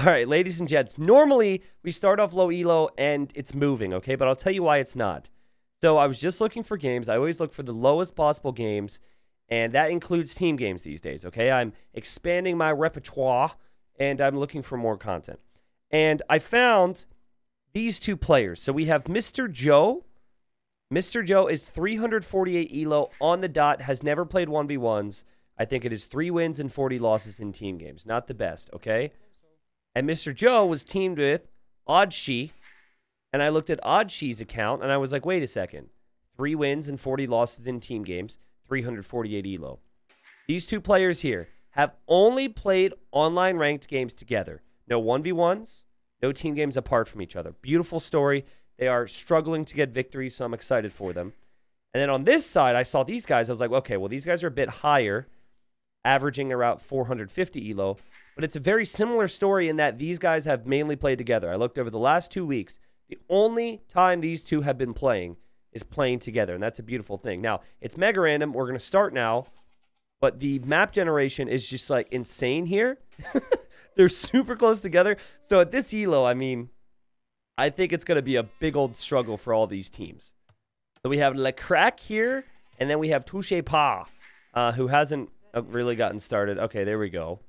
All right, ladies and gents, normally we start off low elo and it's moving, okay? But I'll tell you why it's not. So I was just looking for games. I always look for the lowest possible games, and that includes team games these days, okay? I'm expanding my repertoire, and I'm looking for more content. And I found these two players. So we have Mr. Joe. Mr. Joe is 348 elo on the dot, has never played 1v1s. I think it is 3 wins and 40 losses in team games. Not the best, okay? And Mr. Joe was teamed with Oddshe, and I looked at Oddshe's account, and I was like, wait a second. 3 wins and 40 losses in team games, 348 elo. These two players here have only played online ranked games together. No 1v1s, no team games apart from each other. Beautiful story. They are struggling to get victories, so I'm excited for them. And then on this side, I saw these guys. I was like, okay, well, these guys are a bit higher, averaging around 450 elo. But it's a very similar story in that these guys have mainly played together. I looked over the last 2 weeks. The only time these two have been playing is playing together, and that's a beautiful thing. Now, it's mega random. We're going to start now, but the map generation is just, like, insane here. They're super close together. So at this elo, I mean, I think it's going to be a big old struggle for all these teams. So we have Le Crac here, and then we have Touche Pas, who hasn't really gotten started. Okay, there we go.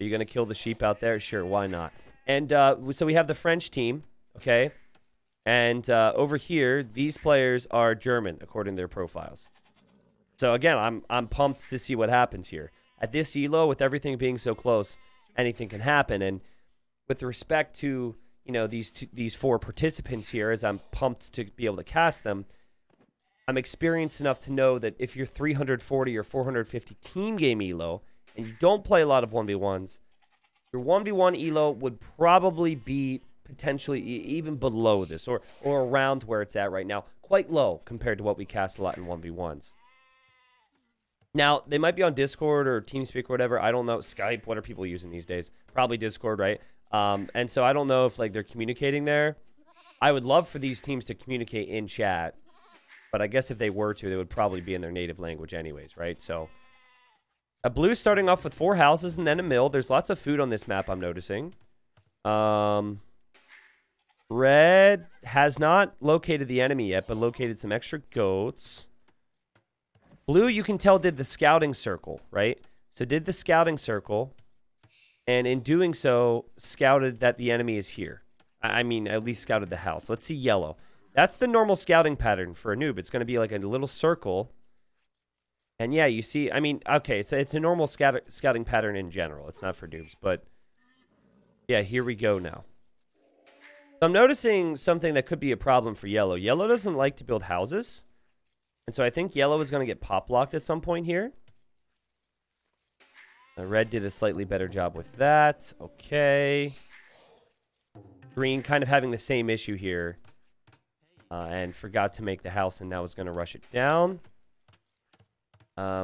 Are you going to kill the sheep out there? Sure, why not? And so we have the French team, okay? And over here, these players are German, according to their profiles. So again, I'm pumped to see what happens here. At this elo, with everything being so close, anything can happen. And with respect to, you know, these four participants here, as I'm pumped to be able to cast them, I'm experienced enough to know that if you're 340 or 450 team game elo, and you don't play a lot of 1v1s, your 1v1 elo would probably be potentially even below this, or around where it's at right now. Quite low compared to what we cast a lot in 1v1s. Now, they might be on Discord or TeamSpeak or whatever. I don't know. Skype, what are people using these days? Probably Discord, right? And so I don't know if, like, they're communicating there. I would love for these teams to communicate in chat. But I guess if they were to, they would probably be in their native language anyways, right? So a blue starting off with 4 houses and then a mill. There's lots of food on this map, I'm noticing. Red has not located the enemy yet, but located some extra goats. Blue, you can tell, did the scouting circle, right? So did the scouting circle, and in doing so, scouted that the enemy is here. I mean, at least scouted the house. Let's see yellow. That's the normal scouting pattern for a noob. It's going to be like a little circle. And yeah, you see, I mean, okay, it's a normal scouting pattern in general. It's not for noobs, but yeah, here we go now. So I'm noticing something that could be a problem for yellow. Yellow doesn't like to build houses. And so I think yellow is going to get pop locked at some point here. Red did a slightly better job with that. Okay. Green kind of having the same issue here. And forgot to make the house and now is going to rush it down.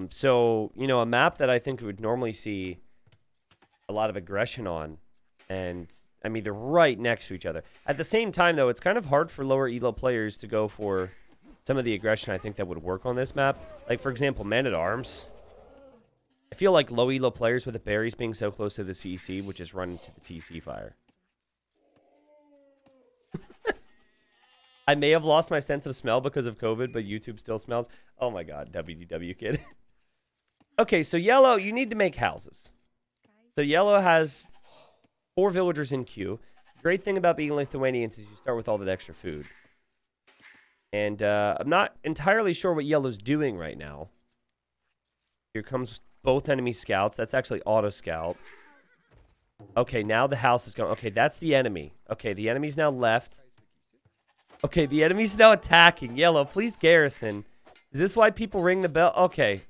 So, you know, a map that I think we would normally see a lot of aggression on. And, I mean, they're right next to each other. At the same time, though, it's kind of hard for lower elo players to go for some of the aggression I think that would work on this map. Like, for example, Man-at-Arms. I feel like low elo players with the berries being so close to the CC would just run into the TC fire. I may have lost my sense of smell because of COVID, but YouTube still smells. Oh my god, WDW kid. Okay, so yellow, you need to make houses. So yellow has 4 villagers in queue. Great thing about being Lithuanians is you start with all that extra food. And I'm not entirely sure what yellow's doing right now. Here comes both enemy scouts. That's actually auto scout. Okay, now the house is going. Okay, that's the enemy. Okay, the enemy's now left. Okay, the enemy's now attacking. Yellow, please garrison. Is this why people ring the bell? Okay.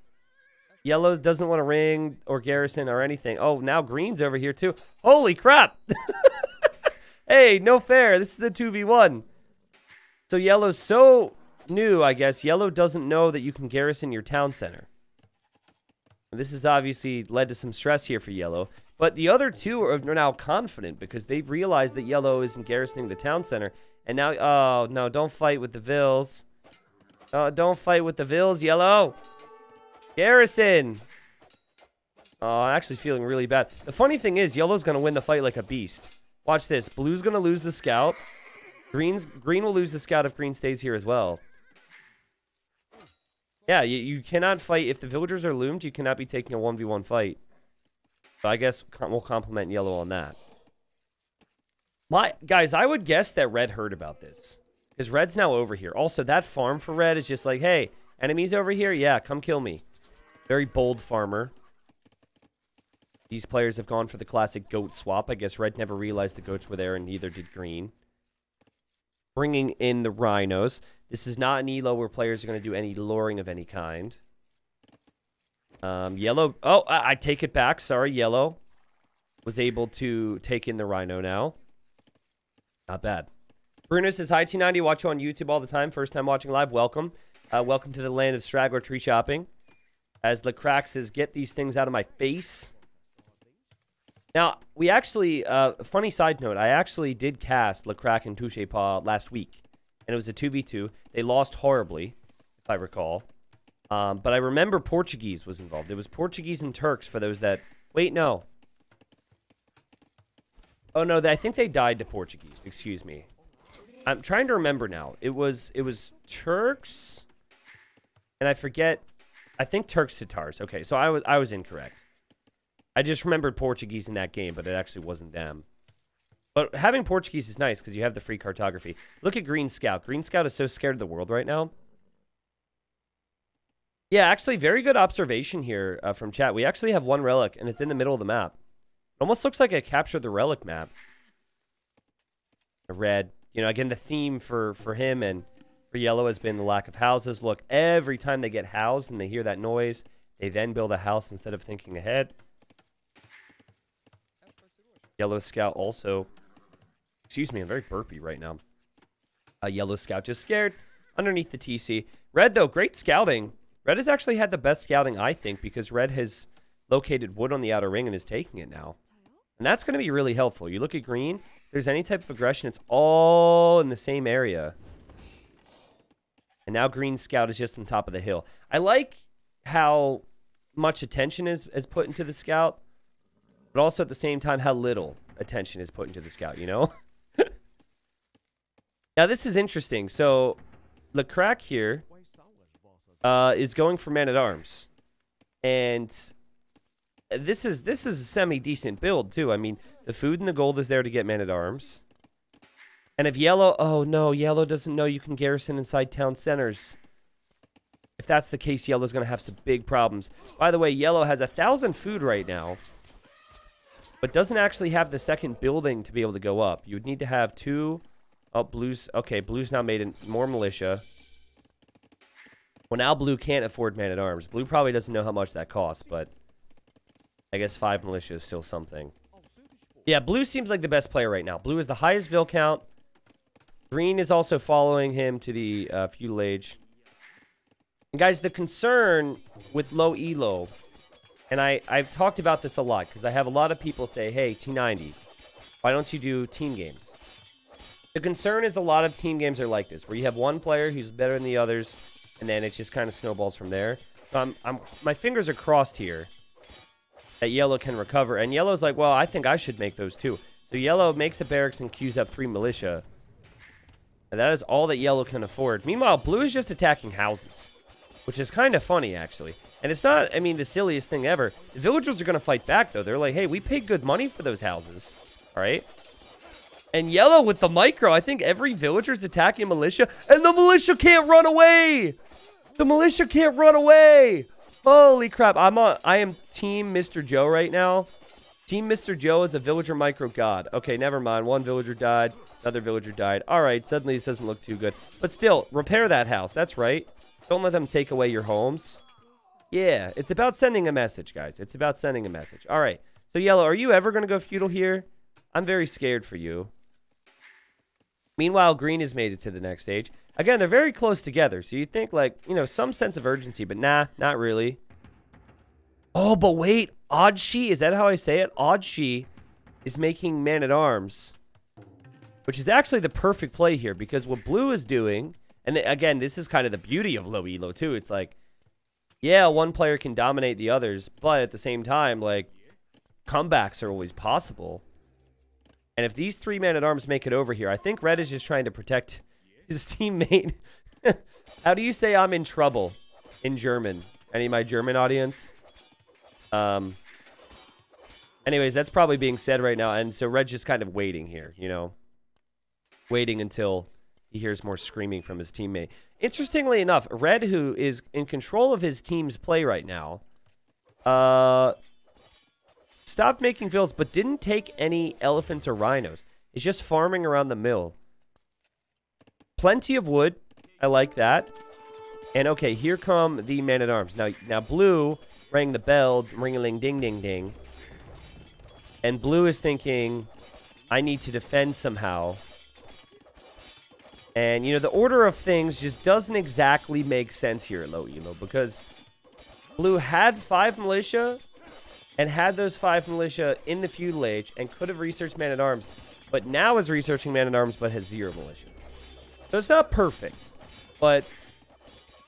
Yellow doesn't want to ring or garrison or anything. Oh, now green's over here too. Holy crap! Hey, no fair. This is a 2v1. So yellow's so new, I guess. Yellow doesn't know that you can garrison your town center. This has obviously led to some stress here for yellow. But the other two are now confident because they've realized that yellow isn't garrisoning the town center. And now, oh, no, don't fight with the vills. Don't fight with the vills, yellow. Garrison. I'm actually feeling really bad. The funny thing is, yellow's gonna win the fight like a beast. Watch this. Blue's gonna lose the scout. Green will lose the scout if green stays here as well. Yeah, you cannot fight. If the villagers are loomed, you cannot be taking a 1v1 fight. So I guess we'll compliment yellow on that. Guys, I would guess that red heard about this. Because red's now over here. Also, that farm for red is just like, hey, enemies over here? Yeah, come kill me. Very bold farmer. These players have gone for the classic goat swap. I guess red never realized the goats were there, and neither did green. Bringing in the rhinos. This is not an elo where players are going to do any luring of any kind. Yellow. Oh, I take it back. Sorry, yellow was able to take in the rhino now. Not bad. Bruno says, hi, T90. Watch you on YouTube all the time. First time watching live. Welcome. Welcome to the land of straggler tree shopping. As Le Crac says, get these things out of my face. Now, we actually, funny side note, I actually did cast Le Crac and Touche Pas last week. And it was a 2v2. They lost horribly, if I recall. But I remember Portuguese was involved. It was Portuguese and Turks for those that... Wait, no. Oh, no, I think they died to Portuguese. Excuse me. I'm trying to remember now. It was Turks... And I forget... I think Turks, Tatars. Okay, so I was incorrect. I just remembered Portuguese in that game, but it actually wasn't them. But having Portuguese is nice because you have the free cartography. Look at Green Scout. Green Scout is so scared of the world right now. Yeah, actually, very good observation here from chat. We actually have one relic, and it's in the middle of the map. It almost looks like a capture the relic map. Red. You know, again, the theme for him and for yellow has been the lack of houses. Look, every time they get housed and they hear that noise, they then build a house instead of thinking ahead. Yellow Scout also... Excuse me, I'm very burpy right now. Yellow Scout just scared underneath the TC. Red, though, great scouting. Red has actually had the best scouting, I think, because red has located wood on the outer ring and is taking it now. And that's going to be really helpful. You look at green, if there's any type of aggression, it's all in the same area. And now green scout is just on top of the hill. I like how much attention is put into the scout. But also at the same time, how little attention is put into the scout, you know? Now, this is interesting. So, Le Crac here is going for man-at-arms. And this is a semi-decent build, too. I mean, the food and the gold is there to get man-at-arms. And if yellow... Oh, no, yellow doesn't know you can garrison inside town centers. If that's the case, yellow's going to have some big problems. By the way, yellow has 1,000 food right now. But doesn't actually have the second building to be able to go up. You would need to have two... Oh, blue's... Okay, blue's now made more militia. Well, now blue can't afford man-at-arms. Blue probably doesn't know how much that costs, but... I guess 5 militia is still something. Yeah, blue seems like the best player right now. Blue is the highest vill count. Green is also following him to the feudal age. And guys, the concern with low elo... And I've talked about this a lot, because I have a lot of people say, hey, T90, why don't you do team games? The concern is a lot of team games are like this, where you have one player who's better than the others, and then it just kind of snowballs from there. So my fingers are crossed here that yellow can recover. And yellow's like, well, I think I should make those too. So yellow makes a barracks and queues up 3 militia. And that is all that yellow can afford. Meanwhile, blue is just attacking houses, which is kind of funny, actually. And it's not, I mean, the silliest thing ever. The villagers are going to fight back, though. They're like, hey, we paid good money for those houses. All right? And yellow with the micro. I think every villager's attacking militia. And the militia can't run away! The militia can't run away! Holy crap. I am Team Mr. Joe right now. Team Mr. Joe is a villager micro god. Okay, never mind. One villager died. Another villager died. All right, suddenly this doesn't look too good. But still, repair that house. That's right. Don't let them take away your homes. Yeah, it's about sending a message, guys. It's about sending a message. All right. So, yellow, are you ever going to go feudal here? I'm very scared for you. Meanwhile, green has made it to the next stage. Again, they're very close together. So, you'd think, like, you know, some sense of urgency. But nah, not really. Oh, but wait. Oddshe, is that how I say it? Oddshe is making man-at-arms. Which is actually the perfect play here. Because what blue is doing... And again, this is kind of the beauty of low elo, too. It's like... yeah, one player can dominate the others, but at the same time, like, comebacks are always possible. And if these three men-at-arms make it over here, I think Red is just trying to protect his teammate. How do you say I'm in trouble in German? Any of my German audience? Anyways, that's probably being said right now. And so Red's just kind of waiting here, you know? Waiting until he hears more screaming from his teammate. Interestingly enough, Red, who is in control of his team's play right now, stopped making fills, but didn't take any elephants or rhinos. It's just farming around the mill. Plenty of wood. I like that. And okay, here come the man-at-arms. Now Blue rang the bell, ring-a-ling-ding-ding-ding. And Blue is thinking, I need to defend somehow. And, you know, the order of things just doesn't exactly make sense here at Low Elo, because Blue had 5 militia and had those 5 militia in the feudal age and could have researched man-at-arms, but now is researching man-at-arms but has 0 militia. So it's not perfect, but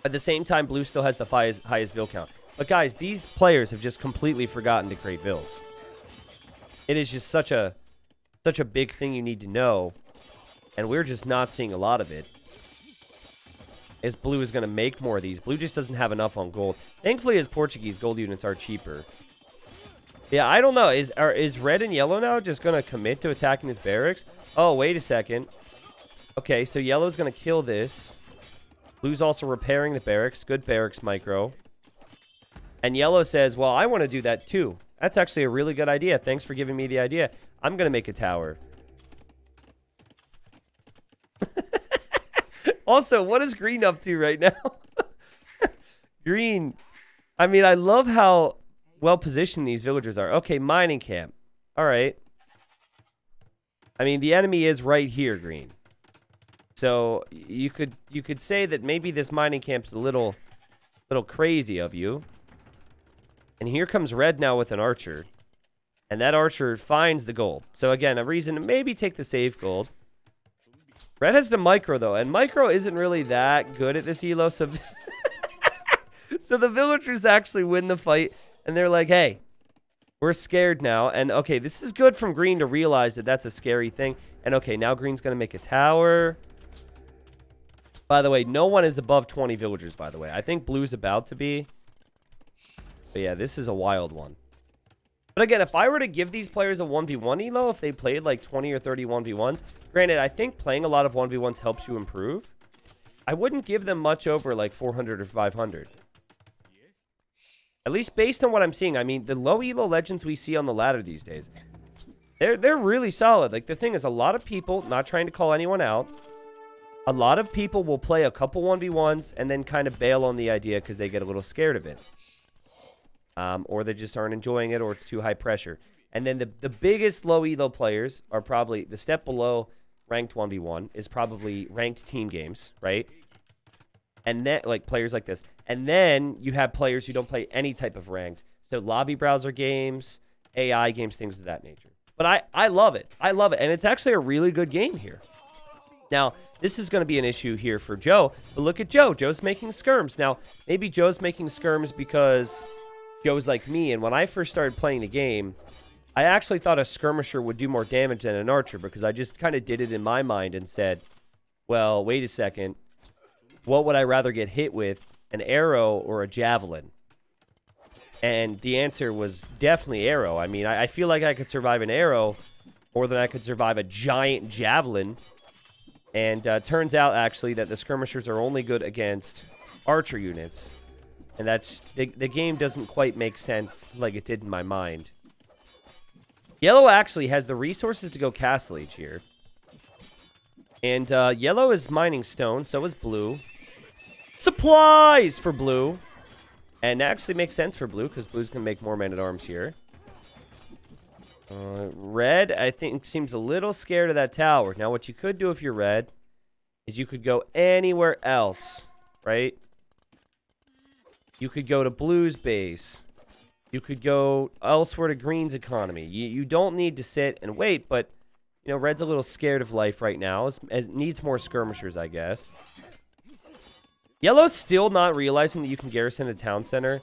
at the same time, Blue still has the highest vill count. But guys, these players have just completely forgotten to create vills. It is just such a big thing you need to know, and we're just not seeing a lot of it. As Blue is going to make more of these. Blue just doesn't have enough on gold. Thankfully, his Portuguese gold units are cheaper. Yeah, I don't know. Is Red and Yellow now just going to commit to attacking his barracks? Oh, wait a second. Okay, so Yellow's going to kill this. Blue's also repairing the barracks. Good barracks micro. And Yellow says, well, I want to do that too. That's actually a really good idea. Thanks for giving me the idea. I'm going to make a tower. Also, what is Green up to right now? Green. I mean, I love how well positioned these villagers are. Okay, mining camp. All right. I mean, the enemy is right here, Green. So you could say that maybe this mining camp's a little crazy of you. And here comes Red now with an archer. And that archer finds the gold. So again, a reason to maybe take the save gold. Red has the micro though, and micro isn't really that good at this elo, so so the villagers actually win the fight, and they're like, hey, we're scared now. And okay, this is good from Green to realize that that's a scary thing. And okay, now Green's gonna make a tower. By the way, no one is above 20 villagers, by the way. I think Blue's about to be. But yeah, this is a wild one. But again, if I were to give these players a 1v1 elo, if they played like 20 or 30 1v1s, granted, I think playing a lot of 1v1s helps you improve. I wouldn't give them much over like 400 or 500. At least based on what I'm seeing. I mean, the low elo legends we see on the ladder these days, they're really solid. Like, the thing is, a lot of people, not trying to call anyone out, a lot of people will play a couple 1v1s and then kind of bail on the idea because they get a little scared of it. Or they just aren't enjoying it, or it's too high pressure. And then the biggest low elo players are probably the step below ranked 1v1 is probably ranked team games, right? And then like players like this, and then you have players who don't play any type of ranked, so lobby browser games, AI games, things of that nature. But I love it. I love it, and it's actually a really good game here. Now, this is going to be an issue here for Joe, but look at Joe. Joe's making skirms. Now, maybe Joe's making skirms because Joe's like me, and when I first started playing the game, I actually thought a skirmisher would do more damage than an archer because I just kind of did it in my mind and said, well, wait a second. What would I rather get hit with, an arrow or a javelin? And the answer was definitely arrow. I mean, I feel like I could survive an arrow more than I could survive a giant javelin. And turns out, actually, that the skirmishers are only good against archer units. And that's, the game doesn't quite make sense like it did in my mind. Yellow actually has the resources to go Castle Age here. And Yellow is mining stone, so is Blue. Supplies for Blue! And that actually makes sense for Blue, because Blue's going to make more man-at-arms here. Red, I think, seems a little scared of that tower. Now, what you could do if you're Red is you could go anywhere else, right? You could go to Blue's base. You could go elsewhere to Green's economy. You don't need to sit and wait, but, you know, Red's a little scared of life right now. It needs more skirmishers, I guess. Yellow still not realizing that you can garrison a town center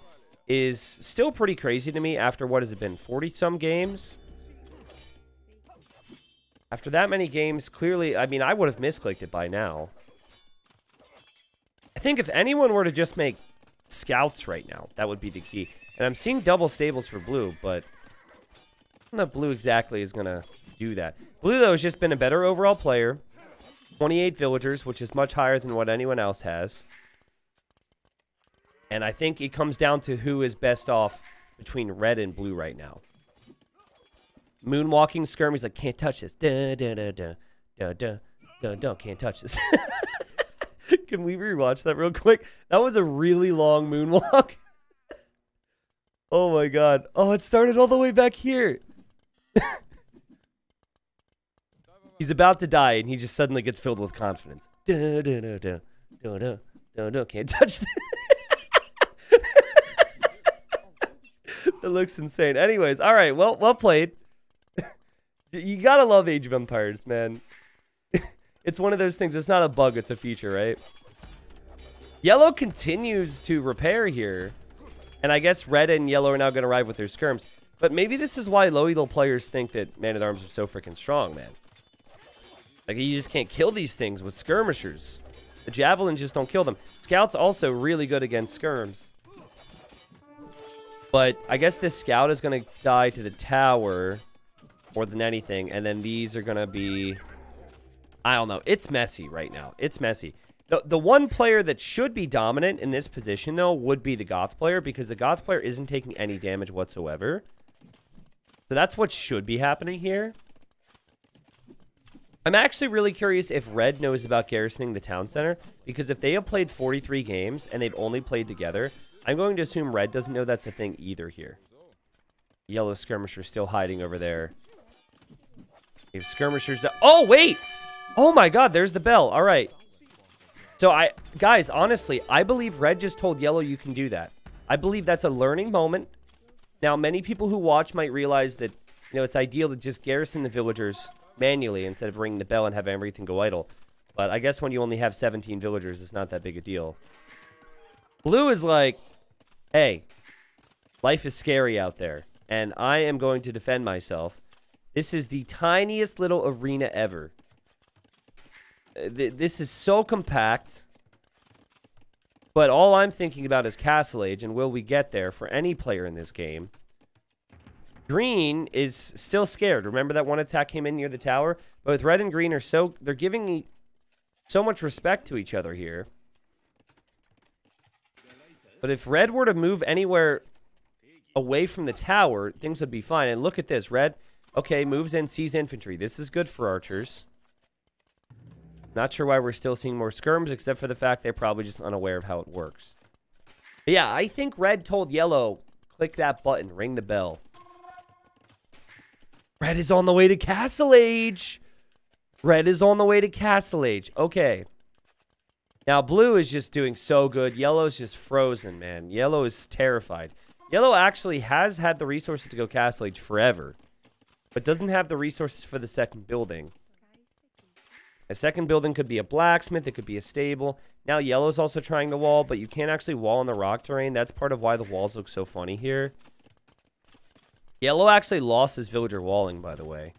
is still pretty crazy to me after, what has it been, 40-some games? After that many games, clearly, I mean, I would have misclicked it by now. I think if anyone were to just make scouts right now, that would be the key. And I'm seeing double stables for blue, but I don't know if blue exactly is going to do that. Blue, though, has just been a better overall player. 28 villagers, which is much higher than what anyone else has. And I think it comes down to who is best off between red and blue right now. Moonwalking skirm, he's like, can't touch this. Da, da, da, da, da, da, da, da, can't touch this. Can we rewatch that real quick? That was a really long moonwalk. Oh my god. Oh, it started all the way back here. He's about to die, and he just suddenly gets filled with confidence. Da, da, da, da, da, da, da, da, can't touch this. It looks insane. Anyways, all right. Well, well played. You gotta love Age of Empires, man. It's one of those things. It's not a bug. It's a feature, right? Yellow continues to repair here, and I guess red and yellow are now gonna arrive with their skirms. But maybe this is why low elo players think that man-at-arms are so freaking strong, man. Like, you just can't kill these things with skirmishers. The javelins just don't kill them. Scouts also really good against skirms. But I guess this scout is going to die to the tower more than anything. And then these are going to be... I don't know. It's messy right now. It's messy. The one player that should be dominant in this position, though, would be the Goth player. Because the Goth player isn't taking any damage whatsoever. So that's what should be happening here. I'm actually really curious if red knows about garrisoning the town center. Because if they have played 43 games and they've only played together... I'm going to assume red doesn't know that's a thing either here. Yellow skirmisher still hiding over there. If skirmishers... Oh, wait! Oh my god, there's the bell. All right. So I... Guys, honestly, I believe red just told yellow you can do that. I believe that's a learning moment. Now, many people who watch might realize that, you know, it's ideal to just garrison the villagers manually instead of ringing the bell and have everything go idle. But I guess when you only have 17 villagers, it's not that big a deal. Blue is like... Hey, life is scary out there, and I am going to defend myself. This is the tiniest little arena ever. This is so compact, but all I'm thinking about is Castle Age, and will we get there for any player in this game? Green is still scared. Remember that one attack came in near the tower? Both red and green are so... They're giving so much respect to each other here. But if red were to move anywhere away from the tower, things would be fine. And look at this. Red, okay, moves in, sees infantry. This is good for archers. Not sure why we're still seeing more skirms, except for the fact they're probably just unaware of how it works. But yeah, I think red told yellow, click that button, ring the bell. Red is on the way to Castle Age. Red is on the way to Castle Age. Okay. Now, blue is just doing so good. Yellow's just frozen, man. Yellow is terrified. Yellow actually has had the resources to go Castle Age forever, but doesn't have the resources for the second building. A second building could be a blacksmith. It could be a stable. Now, yellow's also trying to wall, but you can't actually wall in the rock terrain. That's part of why the walls look so funny here. Yellow actually lost his villager walling, by the way.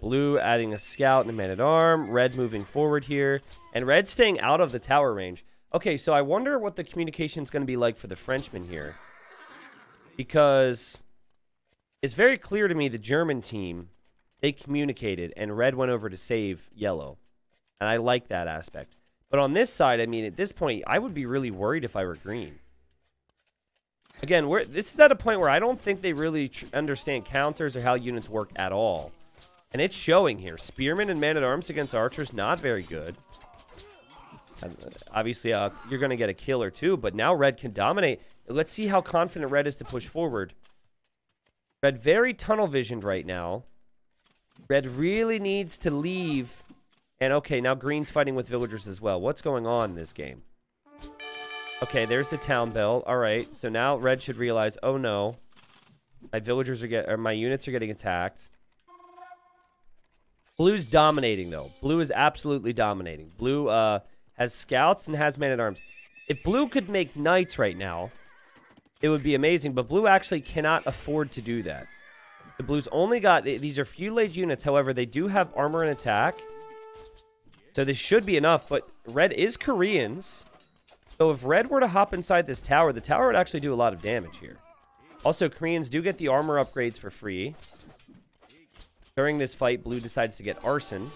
Blue adding a scout and a man-at-arm. Red moving forward here. And red staying out of the tower range. Okay, so I wonder what the communication is going to be like for the Frenchman here. Because it's very clear to me the German team, they communicated, and red went over to save yellow. And I like that aspect. But on this side, I mean, at this point, I would be really worried if I were green. Again, this is at a point where I don't think they really understand counters or how units work at all. And it's showing here. Spearmen and man-at-arms against archers, not very good. Obviously, you're going to get a kill or two, but now red can dominate. Let's see how confident red is to push forward. Red very tunnel-visioned right now. Red really needs to leave. And okay, now green's fighting with villagers as well. What's going on in this game? Okay, there's the town bell. All right, so now red should realize, oh no, my villagers are my units are getting attacked. Blue's dominating, though. Blue is absolutely dominating. Blue has scouts, and has man-at-arms. If blue could make knights right now, it would be amazing, but blue actually cannot afford to do that. The blues only got... These are feudal-age units, however, they do have armor and attack. So this should be enough, but red is Koreans. So if red were to hop inside this tower, the tower would actually do a lot of damage here. Also, Koreans do get the armor upgrades for free. During this fight, blue decides to get arson,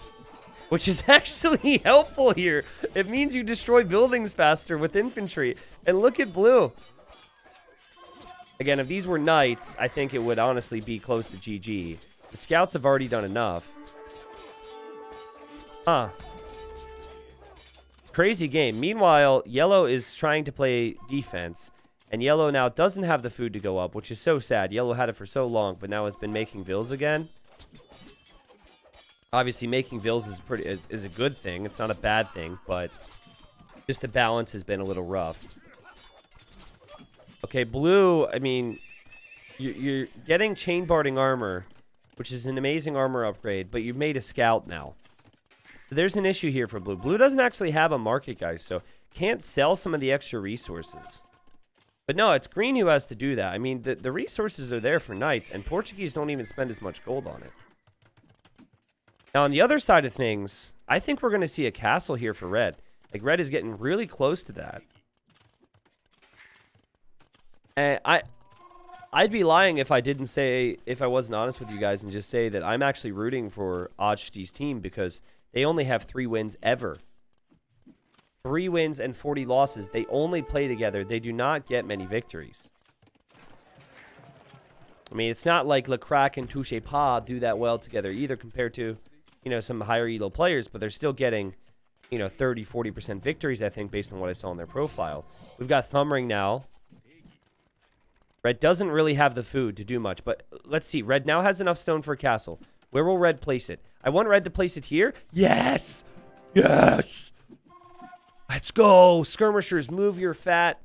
which is actually helpful here. It means you destroy buildings faster with infantry. And look at blue. Again, if these were knights, I think it would honestly be close to GG. The scouts have already done enough. Huh. Crazy game. Meanwhile, yellow is trying to play defense. And yellow now doesn't have the food to go up, which is so sad. Yellow had it for so long, but now has been making vills again. Obviously, making vills is a good thing. It's not a bad thing, but just the balance has been a little rough. Okay, blue, I mean, you're getting chain barding armor, which is an amazing armor upgrade, but you've made a scout now. There's an issue here for blue. Blue doesn't actually have a market, guys, so can't sell some of the extra resources. But no, it's green who has to do that. I mean, the resources are there for knights, and Portuguese don't even spend as much gold on it. Now, on the other side of things, I think we're going to see a castle here for red. Like, red is getting really close to that. And I'd be lying if I didn't say, if I wasn't honest with you guys and just say that I'm actually rooting for Oddshe's team because they only have 3 wins ever. 3 wins and 40 losses. They only play together. They do not get many victories. I mean, it's not like Le Crac and Touche Pas do that well together either compared to, you know, some higher elo players, but they're still getting, you know, 30, 40% victories, I think, based on what I saw in their profile. We've got Thumbring now. Red doesn't really have the food to do much, but let's see. Red now has enough stone for a castle. Where will red place it? I want red to place it here. Yes! Yes! Let's go! Skirmishers, move your fat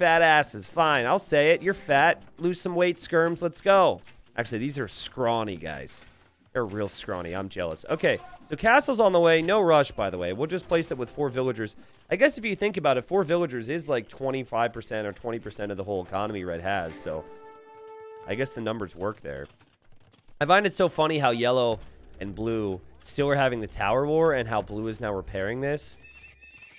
asses. Fine, I'll say it. You're fat. Lose some weight, skirms. Let's go. Actually, these are scrawny, guys. They're real scrawny. I'm jealous. Okay, so castle's on the way. No rush, by the way. We'll just place it with 4 villagers. I guess if you think about it, 4 villagers is like 25% or 20% of the whole economy red has, so I guess the numbers work there. I find it so funny how yellow and blue still are having the tower war and how blue is now repairing this.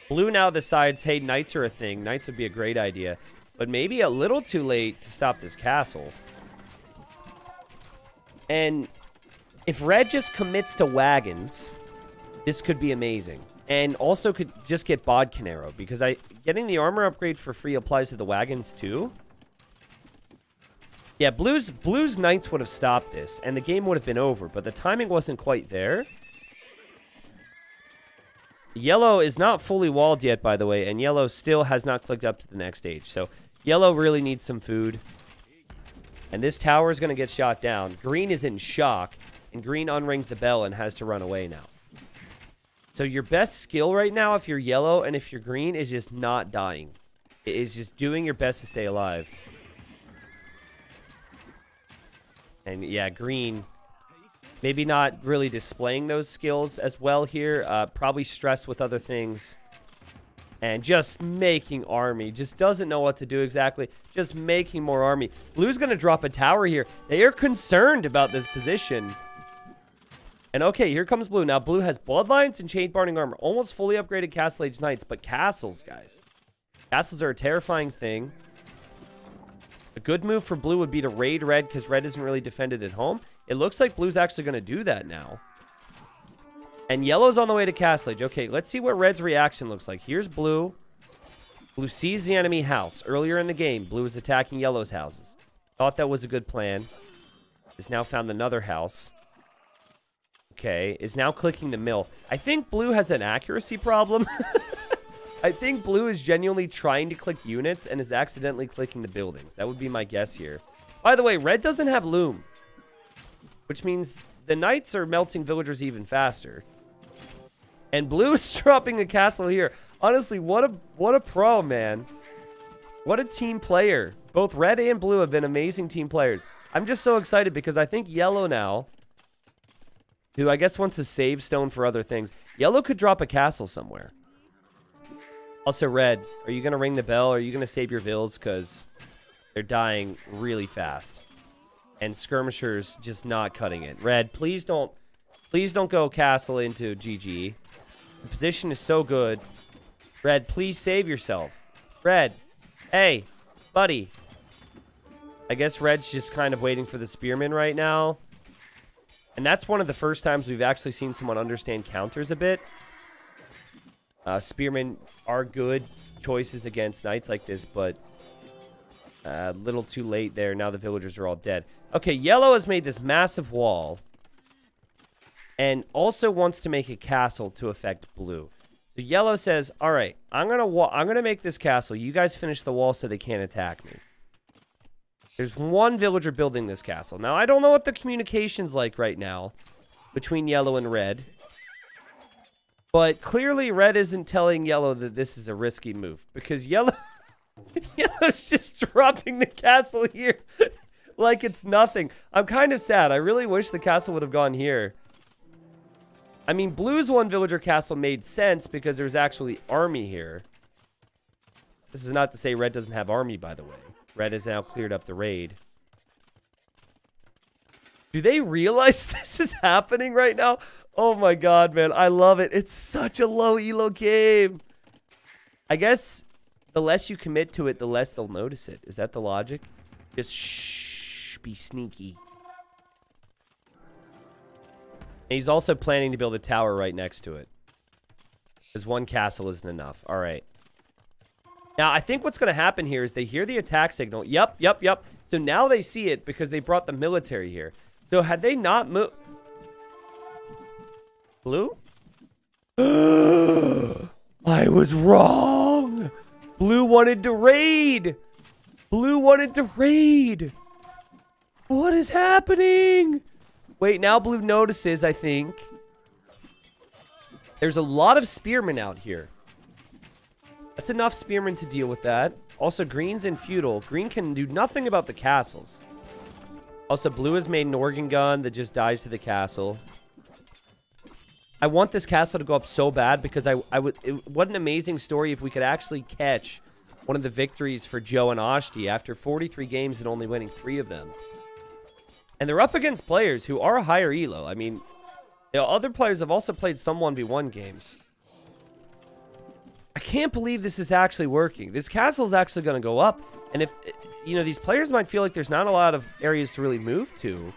Blue now decides, hey, knights are a thing. Knights would be a great idea, but maybe a little too late to stop this castle. And if red just commits to wagons, this could be amazing. And also could just get Bodcanero, because getting the armor upgrade for free applies to the wagons too. Yeah, blue's knights would have stopped this, and the game would have been over, but the timing wasn't quite there. Yellow is not fully walled yet, by the way, and yellow still has not clicked up to the next stage. So, yellow really needs some food. And this tower is going to get shot down. Green is in shock, and green unrings the bell and has to run away now. So, your best skill right now, if you're yellow and if you're green, is just not dying. It is just doing your best to stay alive. And yeah, green, maybe not really displaying those skills as well here. Probably stressed with other things. And just making army. Just doesn't know what to do exactly. Just making more army. Blue's going to drop a tower here. They are concerned about this position. And okay, here comes blue. Now, blue has bloodlines and chain barding armor. Almost fully upgraded castle age knights. But castles, guys. Castles are a terrifying thing. A good move for blue would be to raid red because red isn't really defended at home. It looks like blue's actually going to do that now. And yellow's on the way to castle age. Okay, let's see what red's reaction looks like. Here's blue. Blue sees the enemy house. Earlier in the game, blue was attacking yellow's houses. Thought that was a good plan. Has now found another house. Okay, is now clicking the mill. I think blue has an accuracy problem. I think blue is genuinely trying to click units and is accidentally clicking the buildings. That would be my guess here. By the way, red doesn't have loom, which means the knights are melting villagers even faster. And blue is dropping a castle here. Honestly, what a pro, man. What a team player. Both red and blue have been amazing team players. I'm just so excited because I think yellow now who I guess wants a save stone for other things. Yellow could drop a castle somewhere. Also, red, are you going to ring the bell? Or are you going to save your vills? Because they're dying really fast. And skirmishers just not cutting it. Red, please don't go castle into GG. The position is so good. Red, please save yourself. Red, hey, buddy. I guess Red's just kind of waiting for the spearman right now. And that's one of the first times we've actually seen someone understand counters a bit. Spearmen are good choices against knights like this, but a little too late there. Now the villagers are all dead. Okay, yellow has made this massive wall and also wants to make a castle to affect blue. So yellow says, all right, I'm gonna make this castle. You guys finish the wall so they can't attack me. There's one villager building this castle. Now, I don't know what the communication's like right now between yellow and red. But clearly, red isn't telling yellow that this is a risky move. Because yellow's just dropping the castle here like it's nothing. I'm kind of sad. I really wish the castle would have gone here. I mean, blue's one villager castle made sense because there's actually army here. This is not to say red doesn't have army, by the way. Red has now cleared up the raid. Do they realize this is happening right now? Oh my god, man. I love it. It's such a low elo game. I guess the less you commit to it, the less they'll notice it. Is that the logic? Just shh, be sneaky. And he's also planning to build a tower right next to it. Because one castle isn't enough. All right. Now, I think what's going to happen here is they hear the attack signal. Yep, yep, yep. So now they see it because they brought the military here. So had they not moved... Blue? I was wrong! Blue wanted to raid! Blue wanted to raid! What is happening? Wait, now blue notices, I think. There's a lot of spearmen out here. That's enough spearmen to deal with that. Also, green's in feudal. Green can do nothing about the castles. Also, blue has made an organ gun that just dies to the castle. I want this castle to go up so bad because what an amazing story if we could actually catch one of the victories for Joe and Ashti after 43 games and only winning 3 of them. And they're up against players who are a higher elo. I mean, you know, other players have also played some 1v1 games. I can't believe this is actually working. This castle is actually going to go up. And if, you know, these players might feel like there's not a lot of areas to really move to.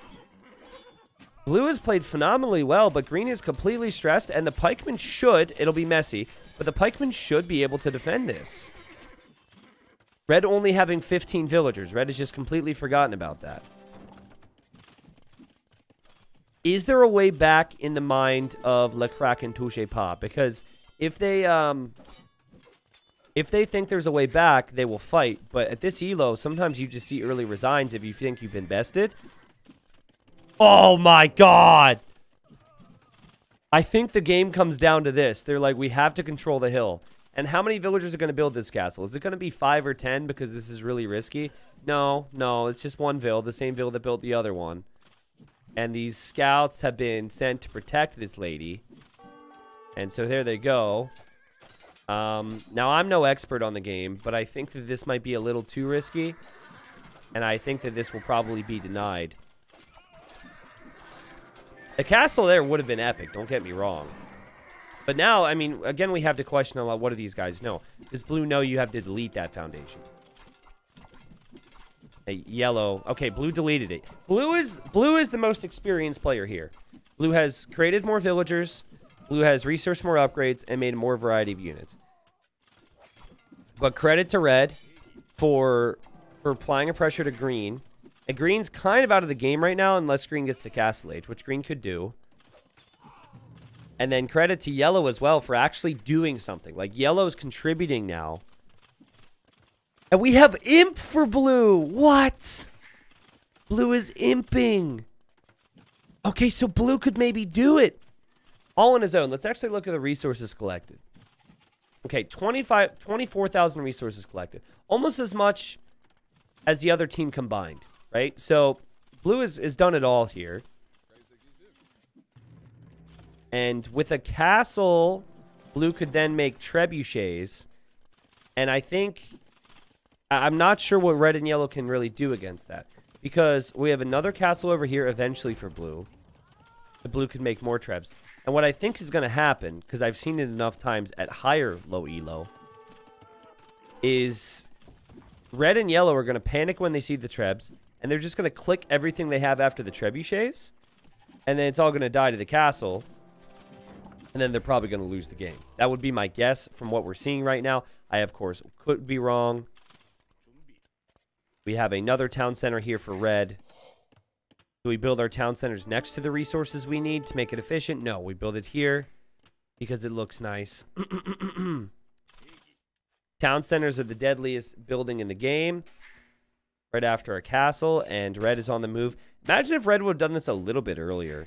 Blue has played phenomenally well, but green is completely stressed. And the pikemen should, it'll be messy, but the pikemen should be able to defend this. Red only having 15 villagers. Red has just completely forgotten about that. Is there a way back in the mind of Le Crac and Touche Pas? Because if they, if they think there's a way back, they will fight. But at this elo, sometimes you just see early resigns if you think you've been bested. Oh, my God. I think the game comes down to this. They're like, we have to control the hill. And how many villagers are going to build this castle? Is it going to be 5 or 10 because this is really risky? No, no, it's just one vill, the same vill that built the other one. And these scouts have been sent to protect this lady. And so there they go. Now, I'm no expert on the game, but I think that this might be a little too risky. And I think that this will probably be denied. The castle there would have been epic, don't get me wrong. But now, I mean, again, we have to question a lot, what do these guys know? Does blue know you have to delete that foundation? Hey, yellow. Okay, blue deleted it. Blue is the most experienced player here. Blue has created more villagers. Blue has researched more upgrades and made more variety of units. But credit to red for applying a pressure to green. And green's kind of out of the game right now unless green gets to castle age, which green could do. And then credit to yellow as well for actually doing something. Like, yellow's contributing now. And we have imp for blue. What? Blue is imping. Okay, so blue could maybe do it. All on his own. Let's actually look at the resources collected. Okay, 24,000 resources collected. Almost as much as the other team combined, right? So, blue has done it all here. And with a castle, blue could then make trebuchets. And I think... I'm not sure what red and yellow can really do against that. Because we have another castle over here eventually for blue. The blue can make more trebs. And what I think is going to happen, because I've seen it enough times at higher low elo, is red and yellow are going to panic when they see the trebs. And they're just going to click everything they have after the trebuchets. And then it's all going to die to the castle. And then they're probably going to lose the game. That would be my guess from what we're seeing right now. I, of course, could be wrong. We have another town center here for red. Do we build our town centers next to the resources we need to make it efficient? No, we build it here because it looks nice. Town centers are the deadliest building in the game. Right after a castle, and red is on the move. Imagine if red would have done this a little bit earlier.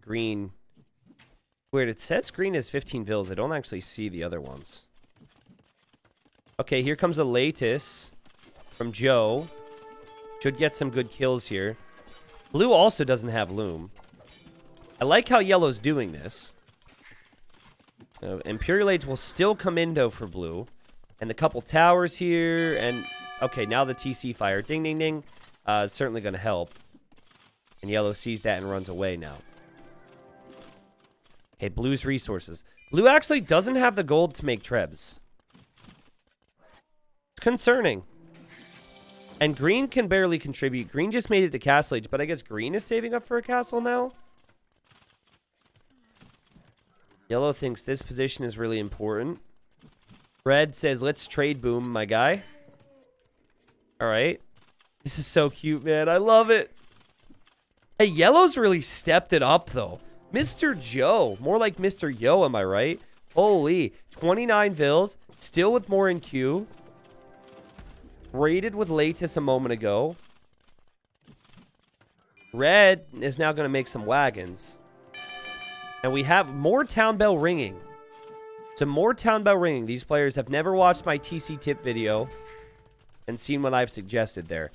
Green. Weird, it says green is 15 villas. I don't actually see the other ones. Okay, here comes a latest from Joe. Should get some good kills here. Blue also doesn't have loom. I like how yellow's doing this. Imperial Age will still come in, though, for blue. And the couple towers here, and... Okay, now the TC fire. Ding, ding, ding. Certainly going to help. And yellow sees that and runs away now. Okay, blue's resources. Blue actually doesn't have the gold to make trebs. It's concerning. And green can barely contribute. Green just made it to Castle Age, but I guess green is saving up for a castle now? Yellow thinks this position is really important. Red says, let's trade boom, my guy. All right. This is so cute, man. I love it. Hey, yellow's really stepped it up, though. Mr. Joe. More like Mr. Yo, am I right? Holy. 29 vills. Still with more in queue. Raided with Latus a moment ago. Red is now going to make some wagons. And we have more town bell ringing. So more town bell ringing. These players have never watched my TC tip video and seen what I've suggested there.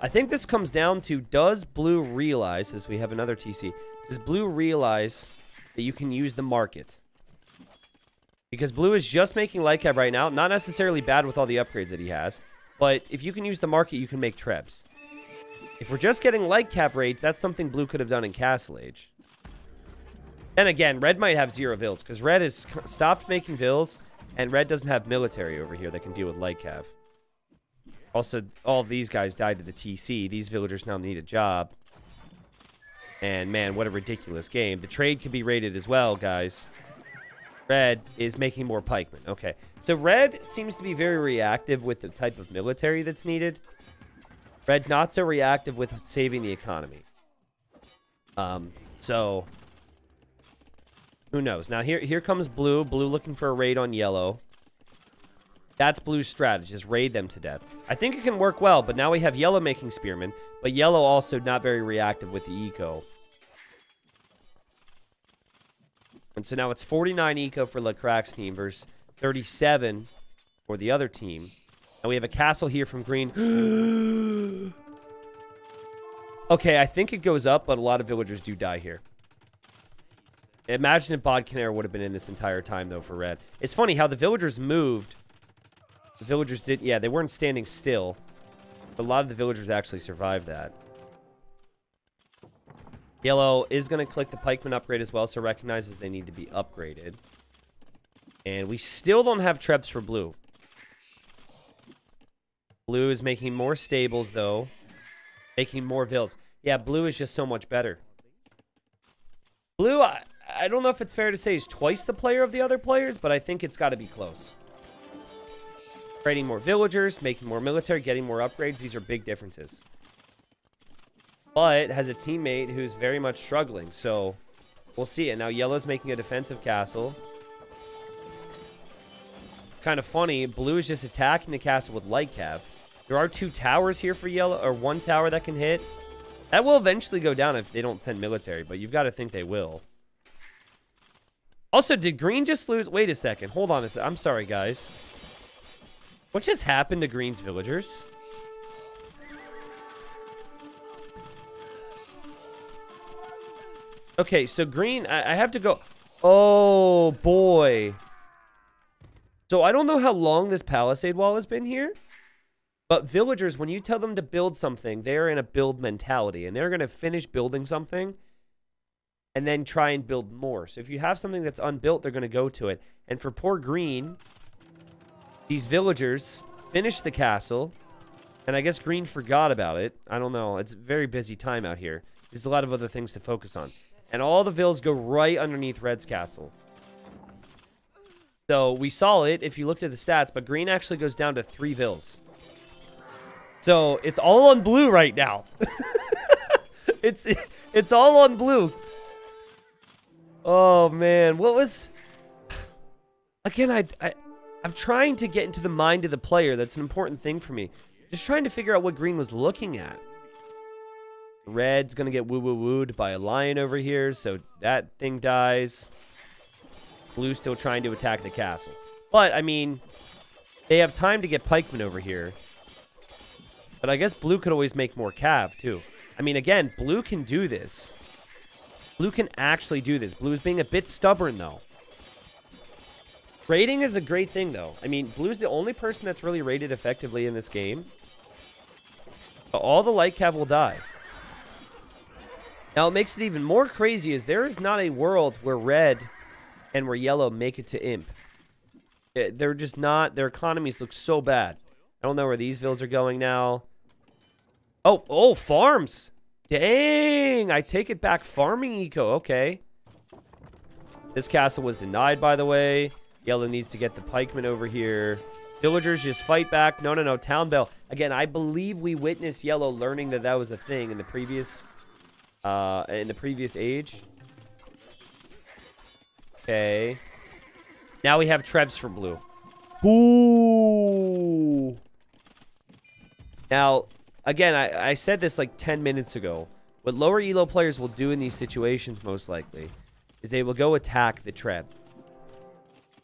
I think this comes down to, does blue realize, as we have another TC, does blue realize that you can use the market? Because blue is just making light cab right now, not necessarily bad with all the upgrades that he has, but if you can use the market, you can make trebs. If we're just getting light cab raids, that's something blue could have done in Castle Age. Then again, red might have zero vills, because red has stopped making vills, and red doesn't have military over here that can deal with light cav. Also, all of these guys died to the TC. These villagers now need a job. And man, what a ridiculous game. The trade could be raided as well, guys. Red is making more pikemen. Okay. So red seems to be very reactive with the type of military that's needed. Red not so reactive with saving the economy. So... who knows? Now, here comes blue. Blue looking for a raid on yellow. That's blue's strategy, is raid them to death. I think it can work well, but now we have yellow making spearmen, but yellow also not very reactive with the eco. And so now it's 49 eco for Le Crac's team versus 37 for the other team. And we have a castle here from green. Okay, I think it goes up, but a lot of villagers do die here. Imagine if Bodkinera would have been in this entire time, though, for red. It's funny how the villagers moved. The villagers didn't... yeah, they weren't standing still. But a lot of the villagers actually survived that. Yellow is going to click the pikeman upgrade as well, so recognizes they need to be upgraded. And we still don't have trebs for blue. Blue is making more stables, though. Making more vills. Yeah, blue is just so much better. Blue... I don't know if it's fair to say he's twice the player of the other players, but I think it's got to be close. Creating more villagers, making more military, getting more upgrades. These are big differences. But has a teammate who's very much struggling, so we'll see it. Now yellow's making a defensive castle. Kind of funny. Blue is just attacking the castle with light cav. There are two towers here for yellow, or one tower that can hit. That will eventually go down if they don't send military, but you've got to think they will. Also, did green just lose? Wait a second. Hold on a second. I'm sorry, guys. What just happened to green's villagers? Okay, so green, I have to go. Oh, boy. So I don't know how long this palisade wall has been here. But villagers, when you tell them to build something, they're in a build mentality. And they're going to finish building something and then try and build more. So if you have something that's unbuilt, they're going to go to it. And for poor green, these villagers finished the castle. And I guess green forgot about it. I don't know. It's a very busy time out here. There's a lot of other things to focus on. And all the villas go right underneath red's castle. So we saw it if you looked at the stats, but green actually goes down to 3 villas. So it's all on blue right now. It's all on blue. Oh man, what was... Again, I'm trying to get into the mind of the player. That's an important thing for me. Just trying to figure out what green was looking at. Red's gonna get woo-woo-wooed by a lion over here, so that thing dies. Blue's still trying to attack the castle. But, I mean, they have time to get pikemen over here. But I guess blue could always make more cav, too. I mean, again, blue can do this. Blue can actually do this. Blue is being a bit stubborn, though. Raiding is a great thing, though. I mean, blue's the only person that's really raided effectively in this game. But all the light cav will die. Now, what makes it even more crazy is there is not a world where red and where yellow make it to imp. They're just not... Their economies look so bad. I don't know where these villas are going now. Oh, oh, farms! Dang! I take it back. Farming eco. Okay. This castle was denied, by the way. Yellow needs to get the pikemen over here. Villagers just fight back. No, no, no. Town bell. Again, I believe we witnessed yellow learning that that was a thing in the previous... age. Okay. Now we have Trebs for blue. Ooh. Now, again, I said this like 10 minutes ago. What lower ELO players will do in these situations, most likely, is they will go attack the Treb.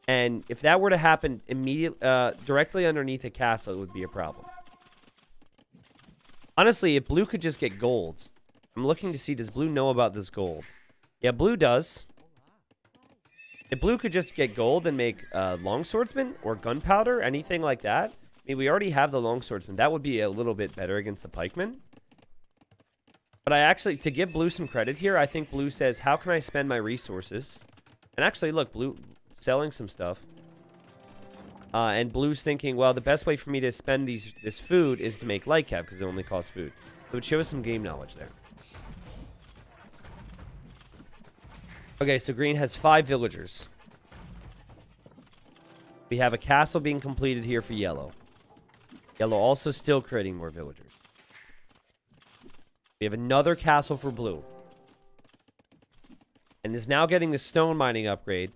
And if that were to happen immediately, directly underneath a castle, it would be a problem. Honestly, if blue could just get gold... I'm looking to see, does blue know about this gold? Yeah, blue does. If blue could just get gold and make longswordsmen or gunpowder, anything like that. I mean, we already have the longswordsmen. That would be a little bit better against the pikemen. But I actually, to give blue some credit here, I think blue says, how can I spend my resources? And actually, look, blue selling some stuff. And blue's thinking, well, the best way for me to spend this food is to make light cap because it only costs food. So it shows some game knowledge there. Okay, so green has 5 villagers. We have a castle being completed here for yellow. Yellow also still creating more villagers. We have another castle for blue. And is now getting the stone mining upgrade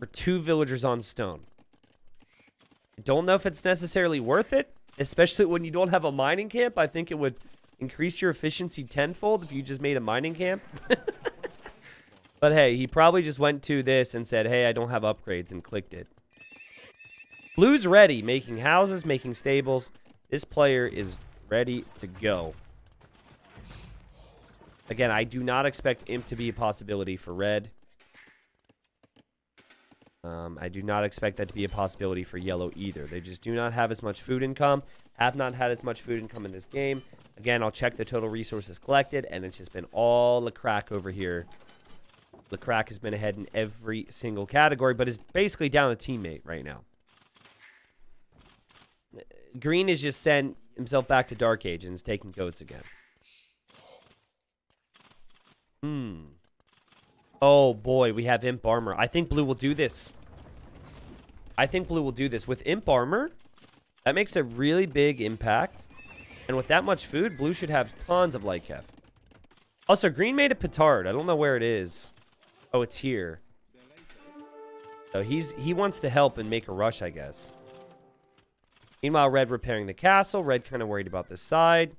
for 2 villagers on stone. I don't know if it's necessarily worth it, especially when you don't have a mining camp. I think it would increase your efficiency tenfold if you just made a mining camp. But hey, he probably just went to this and said, hey, I don't have upgrades, and clicked it. Blue's ready, making houses, making stables. This player is ready to go. Again, I do not expect imp to be a possibility for red. I do not expect that to be a possibility for yellow either. They just do not have as much food income, have not had as much food income in this game. Again, I'll check the total resources collected, and it's just been all Le Crac over here. Le Crac has been ahead in every single category, but is basically down a teammate right now. Green has just sent himself back to Dark Age and is taking goats again. Hmm. Oh, boy, we have imp armor. I think blue will do this. I think blue will do this. With imp armor, that makes a really big impact. And with that much food, blue should have tons of light heft. Also, green made a petard. I don't know where it is. Oh, it's here. So he wants to help and make a rush, I guess. Meanwhile, red repairing the castle. Red kind of worried about this side.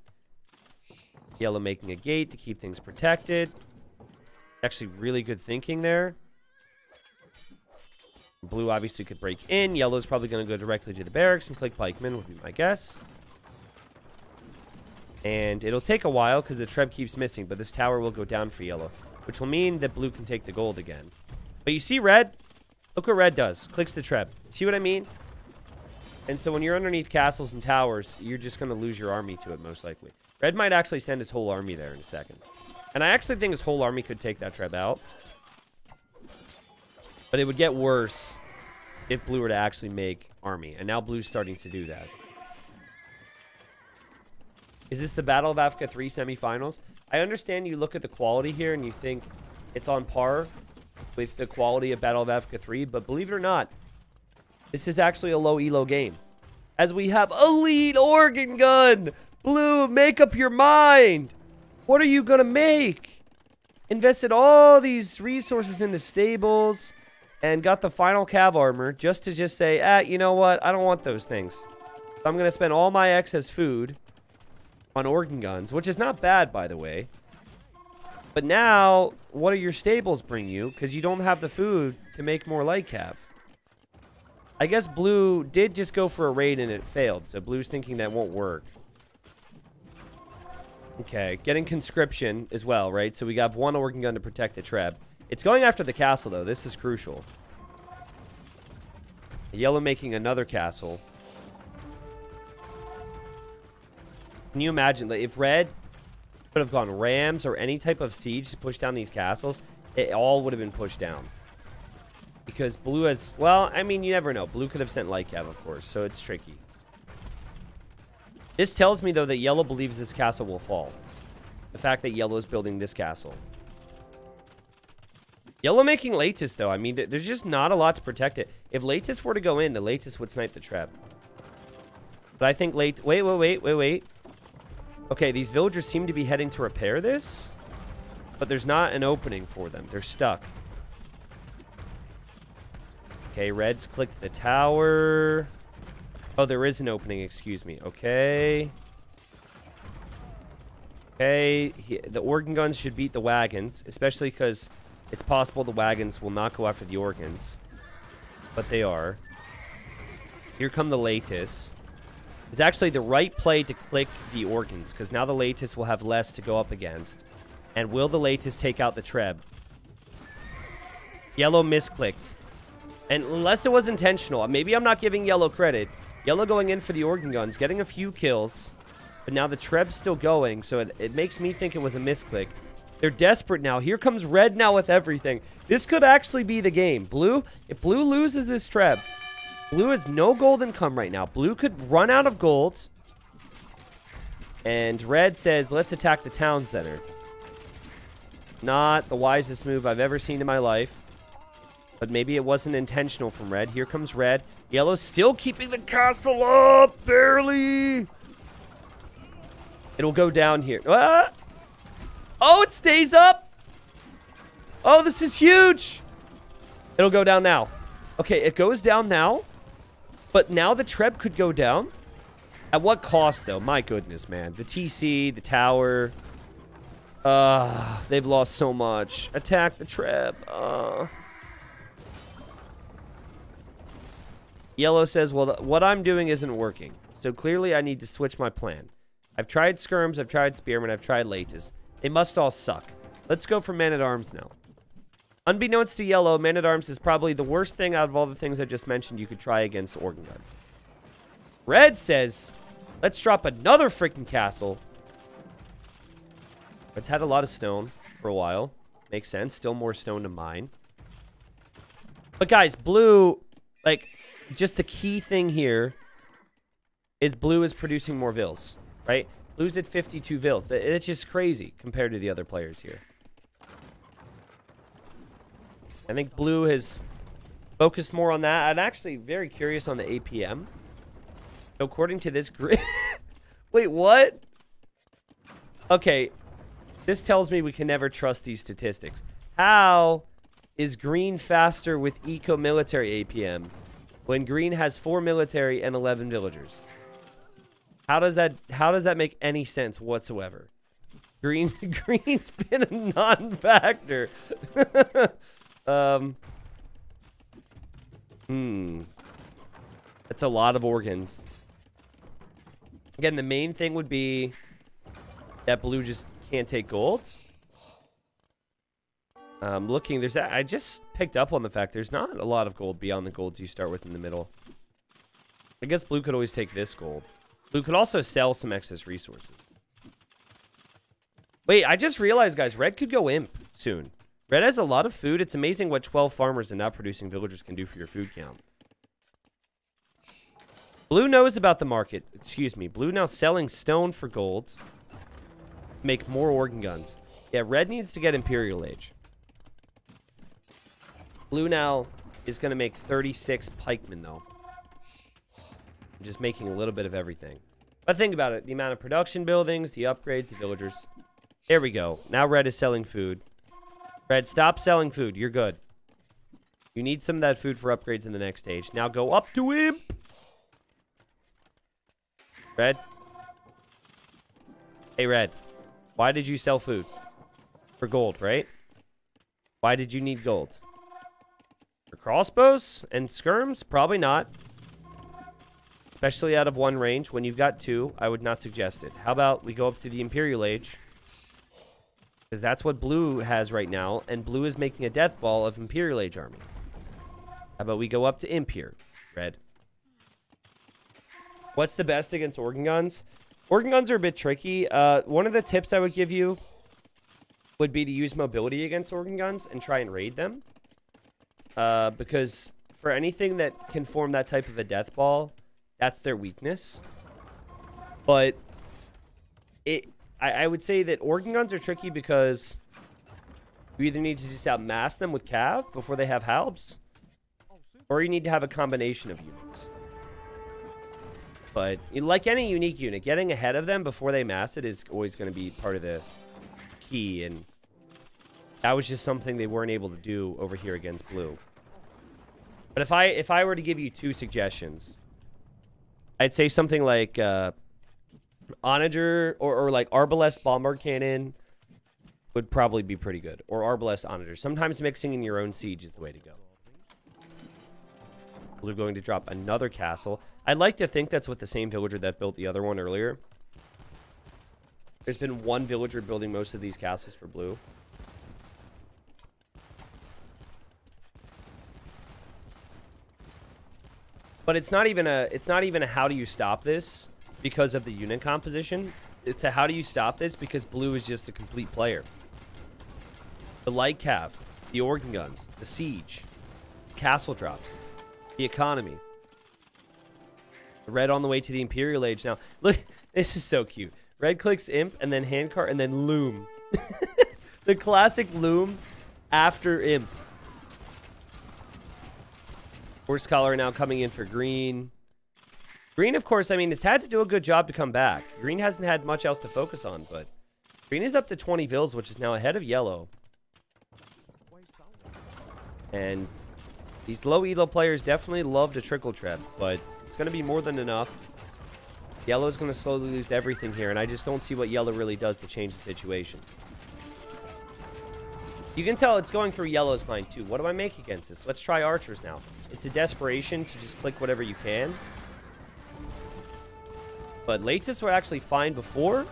Yellow making a gate to keep things protected. Actually, really good thinking there. Blue obviously could break in. Yellow's probably going to go directly to the barracks and click pikemen would be my guess. And it'll take a while because the Treb keeps missing, but this tower will go down for yellow. which will mean that blue can take the gold again. But you see red? Look what red does. Clicks the treb. See what I mean? And so when you're underneath castles and towers, you're just going to lose your army to it, most likely. Red might actually send his whole army there in a second. And I actually think his whole army could take that treb out. But it would get worse if blue were to actually make army. And now blue's starting to do that. Is this the Battle of Africa 3 semifinals? I understand you look at the quality here and you think it's on par with the quality of Battle of Africa 3. But believe it or not, this is actually a low elo game. As we have elite organ gun. Blue, make up your mind. What are you going to make? Invested all these resources into stables and got the final cav armor just to just say, ah, you know what? I don't want those things. So I'm going to spend all my excess food on organ guns, which is not bad, by the way. But now, what do your stables bring you? Because you don't have the food to make more light cav. I guess blue did just go for a raid and it failed. So blue's thinking that won't work. Okay, getting conscription as well, right? So we got one organ gun to protect the treb. It's going after the castle, though. This is crucial. Yellow making another castle. Can you imagine, like, if red could have gone rams or any type of siege to push down these castles, it all would have been pushed down. Because blue has... Well, I mean, you never know. Blue could have sent light cav, of course, so it's tricky. This tells me, though, that yellow believes this castle will fall. The fact that yellow is building this castle. Yellow making Latus, though. I mean, there's just not a lot to protect it. If Latus were to go in, the Latus would snipe the treb. But I think Latus... Wait. Okay, these villagers seem to be heading to repair this. But there's not an opening for them. They're stuck. Okay, reds clicked the tower... Oh, there is an opening, excuse me. Okay. Okay, the organ guns should beat the wagons, especially because it's possible the wagons will not go after the organs. But they are. Here come the Latus. It's actually the right play to click the organs, because now the Latus will have less to go up against. And will the Latus take out the treb? Yellow misclicked. And unless it was intentional, maybe I'm not giving yellow credit. Yellow going in for the organ guns, getting a few kills. But now the treb's still going, so it makes me think it was a misclick. They're desperate now. Here comes red now with everything. This could actually be the game. Blue, if blue loses this treb, blue has no gold income right now. Blue could run out of gold. And red says, let's attack the town center. Not the wisest move I've ever seen in my life. But maybe it wasn't intentional from red. Here comes red. Yellow's still keeping the castle up. Barely. It'll go down here. Ah! Oh, it stays up. Oh, this is huge. It'll go down now. Okay, it goes down now. But now the treb could go down. At what cost, though? My goodness, man. The TC, the tower. They've lost so much. Attack the treb. Yellow says, well, what I'm doing isn't working. So clearly I need to switch my plan. I've tried skirms, I've tried spearmen, I've tried Latus. They must all suck. Let's go for man-at-arms now. Unbeknownst to yellow, man-at-arms is probably the worst thing out of all the things I just mentioned you could try against organ guns. Red says, let's drop another freaking castle. It's had a lot of stone for a while. Makes sense. Still more stone to mine. But guys, blue, like... Just the key thing here is blue is producing more vills, right? Blue's at 52 vills. It's just crazy compared to the other players here. I think blue has focused more on that. I'm actually very curious on the APM. So according to this grid... Wait, what? Okay. This tells me we can never trust these statistics. How is green faster with eco-military APM? When green has 4 military and 11 villagers. How does that make any sense whatsoever? Green's been a non-factor. That's a lot of organs. Again, the main thing would be that blue just can't take gold. Looking, there's that. I just picked up on the fact there's not a lot of gold beyond the golds you start with in the middle. I guess Blue could always take this gold. Blue could also sell some excess resources. Wait, I just realized, guys, Red could go imp soon. Red has a lot of food. It's amazing what 12 farmers and not producing villagers can do for your food count. Blue knows about the market. Excuse me. Blue now selling stone for gold. Make more organ guns. Yeah, Red needs to get Imperial Age. Blue now is going to make 36 pikemen, though. Just making a little bit of everything. But think about it. The amount of production buildings, the upgrades, the villagers. There we go. Now Red is selling food. Red, stop selling food. You're good. You need some of that food for upgrades in the next stage. Now go up to imp. Red. Hey, Red. Why did you sell food? For gold, right? Why did you need gold? For crossbows and skirms? Probably not. Especially out of one range. When you've got two, I would not suggest it. How about we go up to the Imperial Age? Because that's what Blue has right now, and Blue is making a death ball of Imperial Age army. How about we go up to imp here, Red? What's the best against organ guns? Organ guns are a bit tricky. One of the tips I would give you would be to use mobility against organ guns and try and raid them. Because for anything that can form that type of a death ball, that's their weakness. But I would say that organ guns are tricky because you either need to just outmass them with cav before they have halbs, or you need to have a combination of units. But like any unique unit, getting ahead of them before they mass it is always going to be part of the key, and that was just something they weren't able to do over here against Blue. But if I were to give you two suggestions, I'd say something like Onager or like Arbalest Bombard Cannon would probably be pretty good. Or Arbalest Onager. Sometimes mixing in your own siege is the way to go. Blue going to drop another castle. I'd like to think that's with the same villager that built the other one earlier. There's been one villager building most of these castles for Blue. But it's not even a how do you stop this because of the unit composition. It's a how do you stop this because Blue is just a complete player. The light cav, the organ guns, the siege, castle drops, the economy. Red on the way to the Imperial Age now. Look, this is so cute. Red clicks imp and then handcart and then loom. The classic loom after imp. Horse collar now coming in for green. Green, of course, I mean, has had to do a good job to come back. Green hasn't had much else to focus on, but green is up to 20 vills, which is now ahead of yellow. And these low elo players definitely love to trickle trap, but it's going to be more than enough. Yellow's going to slowly lose everything here, and I just don't see what yellow really does to change the situation. You can tell it's going through yellow's mind, too. What do I make against this? Let's try archers now. It's a desperation to just click whatever you can. But Latus were actually fine before.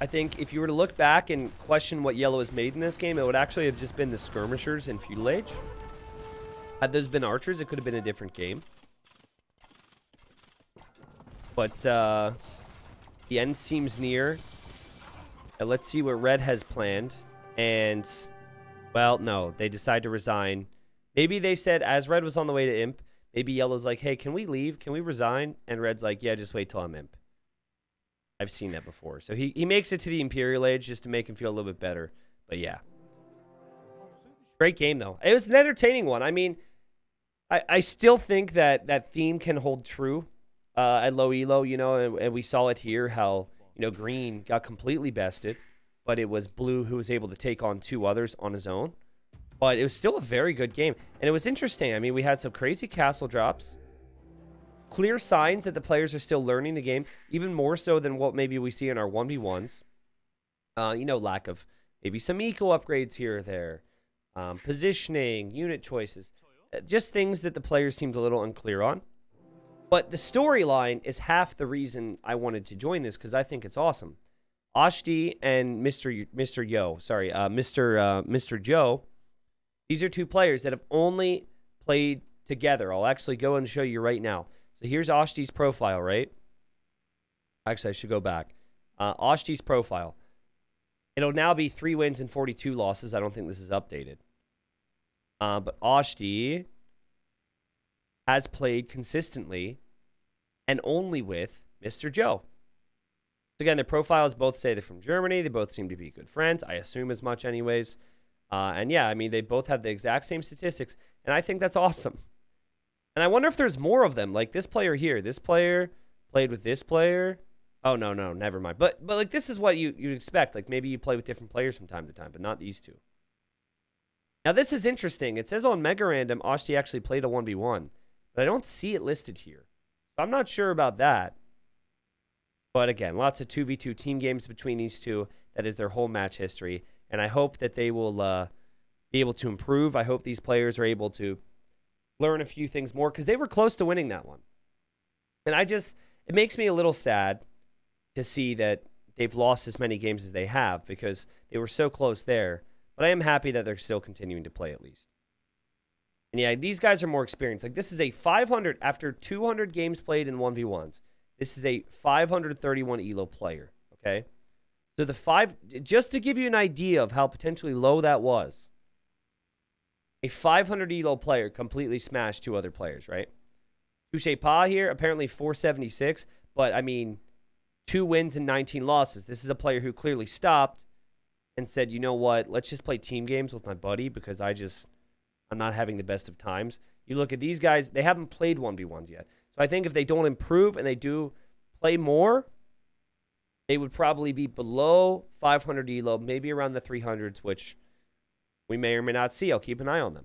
I think if you were to look back and question what yellow has made in this game, it would actually have just been the skirmishers in Feudal Age. Had those been archers, it could have been a different game. But the end seems near. And let's see what Red has planned. And, well, no, they decide to resign. Maybe they said, as Red was on the way to imp, maybe yellow's like, hey, can we leave? Can we resign? And Red's like, yeah, just wait till I'm imp. I've seen that before. So he makes it to the Imperial Age just to make him feel a little bit better. But yeah. Great game, though. It was an entertaining one. I mean, I still think that that theme can hold true at low elo, you know, and we saw it here how, you know, green got completely bested, but it was Blue who was able to take on two others on his own. But it was still a very good game. And it was interesting. I mean, we had some crazy castle drops. Clear signs that the players are still learning the game, even more so than what maybe we see in our 1v1s. You know, lack of maybe some eco upgrades here or there. Positioning, unit choices. Just things that the players seemed a little unclear on. But the storyline is half the reason I wanted to join this, because I think it's awesome. Ashti and Mr. Joe. These are two players that have only played together. I'll actually go and show you right now. So here's Ashti's profile, right? Actually, I should go back. Ashti's profile. It'll now be 3 wins and 42 losses. I don't think this is updated. But Ashti has played consistently and only with Mr. Joe. So again, their profiles both say they're from Germany. They both seem to be good friends. I assume as much anyways. And yeah, I mean, they both have the exact same statistics. And I think that's awesome. And I wonder if there's more of them. Like this player here. This player played with this player. Oh, no, no, never mind. But like, this is what you'd expect. Like, maybe you play with different players from time to time, but not these two. Now, this is interesting. It says on Mega Random, Ashti actually played a 1v1. But I don't see it listed here. So I'm not sure about that. But again, lots of 2v2 team games between these two. That is their whole match history. And I hope that they will be able to improve. I hope these players are able to learn a few things more, because they were close to winning that one. And I just, it makes me a little sad to see that they've lost as many games as they have, because they were so close there. But I am happy that they're still continuing to play at least. And yeah, these guys are more experienced. Like, this is a 500 after 200 games played in 1v1s. This is a 531 ELO player, okay? So the five, just to give you an idea of how potentially low that was, a 500 ELO player completely smashed two other players, right? Touche Pas here, apparently 476, but I mean, 2 wins and 19 losses. This is a player who clearly stopped and said, you know what, let's just play team games with my buddy, because I'm not having the best of times. You look at these guys, they haven't played 1v1s yet. So I think if they don't improve and they do play more, they would probably be below 500 ELO, maybe around the 300s, which we may or may not see. I'll keep an eye on them.